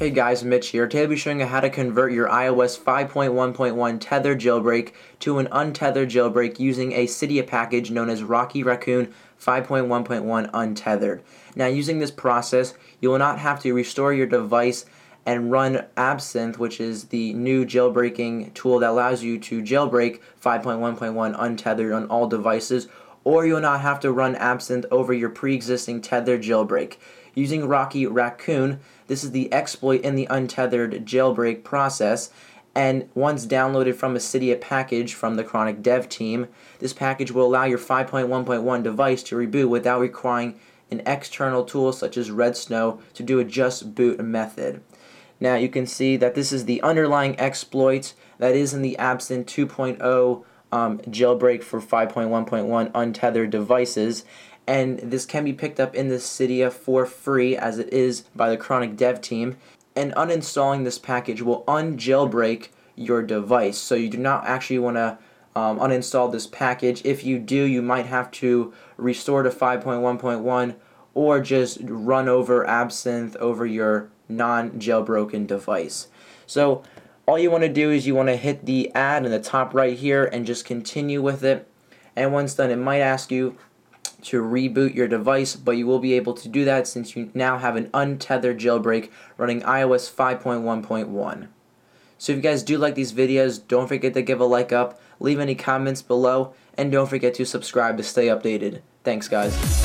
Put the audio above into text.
Hey guys, Mitch here. Today I'll be showing you how to convert your iOS 5.1.1 tethered jailbreak to an untethered jailbreak using a Cydia package known as Rocky Raccoon 5.1.1 untethered. Now using this process, you will not have to restore your device and run Absinthe, which is the new jailbreaking tool that allows you to jailbreak 5.1.1 untethered on all devices, or you'll not have to run Absinthe over your pre-existing tethered jailbreak. Using Rocky Raccoon, this is the exploit in the untethered jailbreak process, and once downloaded from a Cydia package from the Chronic Dev Team, this package will allow your 5.1.1 device to reboot without requiring an external tool such as Red Snow to do a just boot method. Now you can see that this is the underlying exploit that is in the Absinthe 2.0 jailbreak for 5.1.1 untethered devices, and this can be picked up in the Cydia for free as it is by the Chronic Dev Team, and uninstalling this package will unjailbreak your device, so you do not actually want to uninstall this package. If you do, you might have to restore to 5.1.1 or just run over Absinthe over your non-jailbroken device. So all you want to do is you want to hit the add in the top right here and just continue with it, and once done it might ask you to reboot your device, but you will be able to do that since you now have an untethered jailbreak running iOS 5.1.1. So if you guys do like these videos, don't forget to give a like up, leave any comments below, and don't forget to subscribe to stay updated. Thanks guys.